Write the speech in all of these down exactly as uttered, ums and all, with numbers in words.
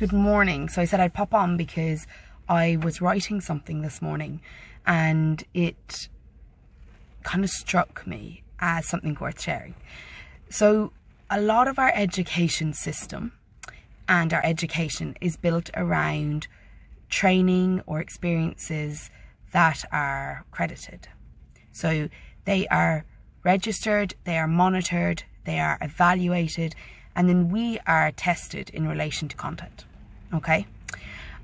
good morning. So I said I'd pop on because I was writing something this morning and it kind of struck me as something worth sharing. So a lot of our education system and our education is built around training or experiences that are credited. So they are registered, they are monitored, they are evaluated, and then we are tested in relation to content, okay?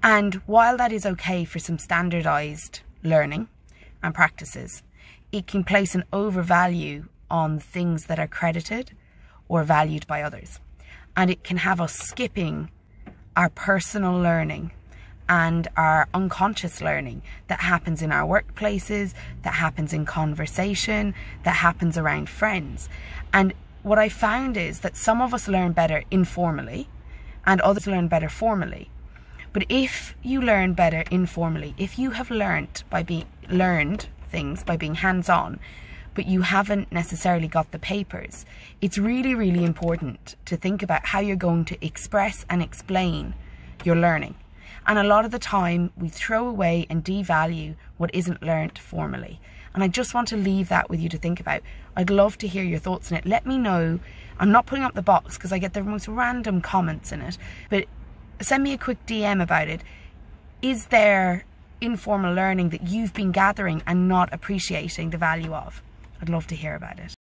And while that is okay for some standardized learning and practices, it can place an overvalue on things that are credited or valued by others. And it can have us skipping our personal learning and our unconscious learning that happens in our workplaces, that happens in conversation, that happens around friends. And what I found is that some of us learn better informally and others learn better formally. But if you learn better informally, if you have learned by being learned things by being hands-on, but you haven't necessarily got the papers, it's really, really important to think about how you're going to express and explain your learning. And a lot of the time we throw away and devalue what isn't learnt formally. And I just want to leave that with you to think about. I'd love to hear your thoughts on it. Let me know. I'm not putting up the box because I get the most random comments in it, but send me a quick D M about it. Is there informal learning that you've been gathering and not appreciating the value of? I'd love to hear about it.